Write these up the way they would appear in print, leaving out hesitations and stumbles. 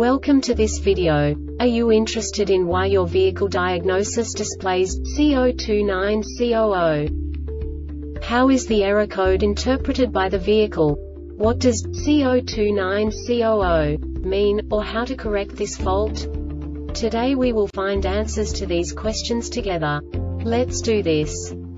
Welcome to this video. Are you interested in why your vehicle diagnosis displays C029C00? How is the error code interpreted by the vehicle? What does C029C00 mean, or how to correct this fault? Today we will find answers to these questions together. Let's do this.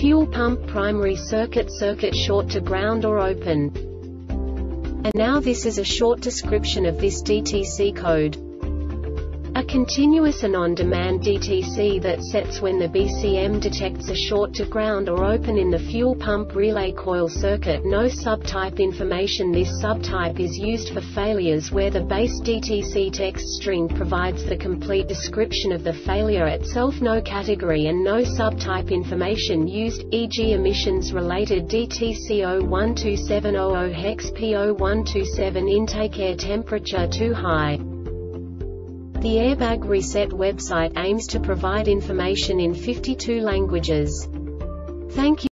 fuel pump primary circuit short to ground or open. And now this is a short description of this DTC code. A continuous and on-demand DTC that sets when the BCM detects a short to ground or open in the fuel pump relay coil circuit. No subtype information. This subtype is used for failures where the base DTC text string provides the complete description of the failure itself. No category and no subtype information used, e.g. emissions-related DTC 012700 hex P0127 intake air temperature too high. The Airbag Reset website aims to provide information in 52 languages. Thank you.